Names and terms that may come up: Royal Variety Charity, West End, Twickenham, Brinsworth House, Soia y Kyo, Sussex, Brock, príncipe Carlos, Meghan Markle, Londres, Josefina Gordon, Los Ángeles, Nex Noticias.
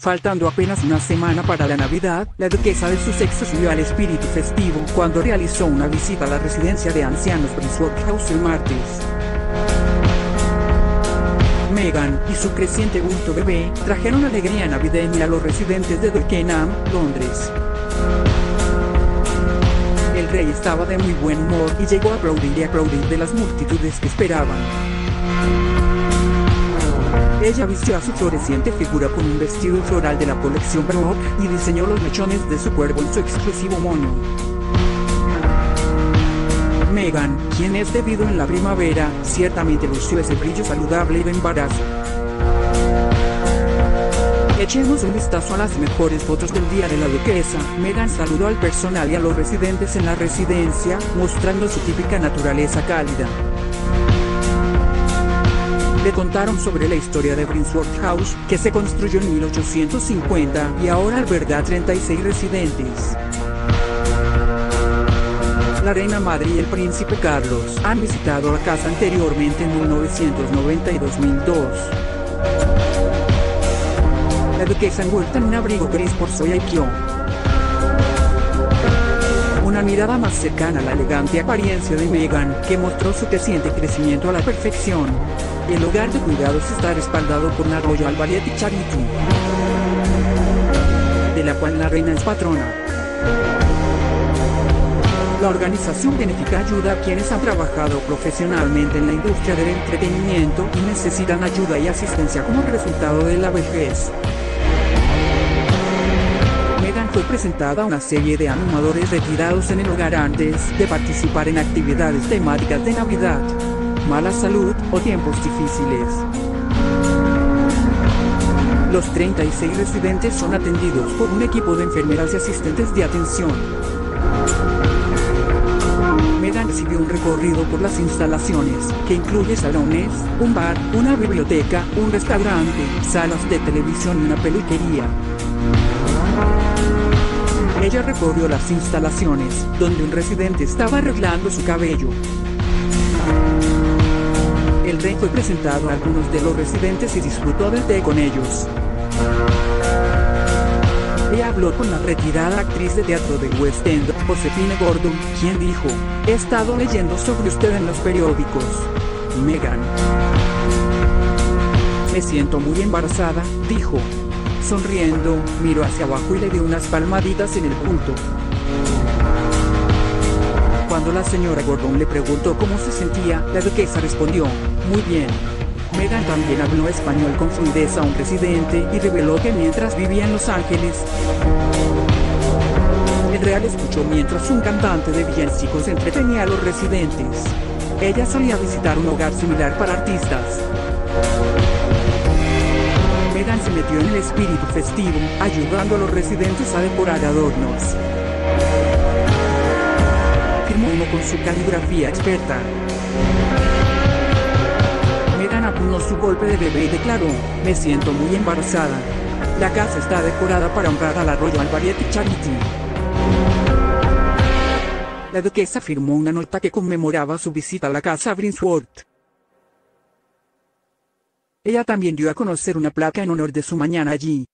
Faltando apenas una semana para la Navidad, la duquesa de Sussex se subió al espíritu festivo cuando realizó una visita a la residencia de ancianos Brinsworth House el martes. Meghan y su creciente bulto bebé trajeron alegría navideña a los residentes de Twickenham, Londres. El rey estaba de muy buen humor y llegó a aplaudir y aplaudir de las multitudes que esperaban. Ella vistió a su floreciente figura con un vestido floral de la colección Brock y diseñó los mechones de su cuervo en su exclusivo moño. Meghan, quien es debido en la primavera, ciertamente lució ese brillo saludable de embarazo. Echemos un vistazo a las mejores fotos del día de la duquesa. Meghan saludó al personal y a los residentes en la residencia, mostrando su típica naturaleza cálida. Le contaron sobre la historia de Brinsworth House, que se construyó en 1850 y ahora alberga 36 residentes. La reina madre y el príncipe Carlos han visitado la casa anteriormente en 1990 y 2002. La duquesa envuelta en un abrigo gris por Soia y Kyo. Una mirada más cercana a la elegante apariencia de Meghan, que mostró su creciente crecimiento a la perfección. El hogar de cuidados está respaldado por la Royal Variety Charity, de la cual la reina es patrona. La organización benéfica ayuda a quienes han trabajado profesionalmente en la industria del entretenimiento y necesitan ayuda y asistencia como resultado de la vejez. Fue presentada una serie de animadores retirados en el hogar antes de participar en actividades temáticas de Navidad, mala salud o tiempos difíciles. Los 36 residentes son atendidos por un equipo de enfermeras y asistentes de atención. Meghan recibió un recorrido por las instalaciones, que incluye salones, un bar, una biblioteca, un restaurante, salas de televisión y una peluquería. Ella recorrió las instalaciones, donde un residente estaba arreglando su cabello. El rey fue presentado a algunos de los residentes y disfrutó del té con ellos. Ella habló con la retirada actriz de teatro de West End, Josefina Gordon, quien dijo, "He estado leyendo sobre usted en los periódicos, Meghan. Me siento muy embarazada", dijo. Sonriendo, miró hacia abajo y le dio unas palmaditas en el bulto. Cuando la señora Gordon le preguntó cómo se sentía, la duquesa respondió, "Muy bien". Meghan también habló español con fluidez a un residente y reveló que mientras vivía en Los Ángeles, el real escuchó mientras un cantante de villancicos entretenía a los residentes. Ella solía visitar un hogar similar para artistas. Meghan se metió en el espíritu festivo, ayudando a los residentes a decorar adornos. Firmó uno con su caligrafía experta. Meghan apuntó su golpe de bebé y declaró, "Me siento muy embarazada". La casa está decorada para honrar a la Royal Variety Charity. La duquesa firmó una nota que conmemoraba su visita a la casa Brinsworth. Ella también dio a conocer una placa en honor de su mañana allí.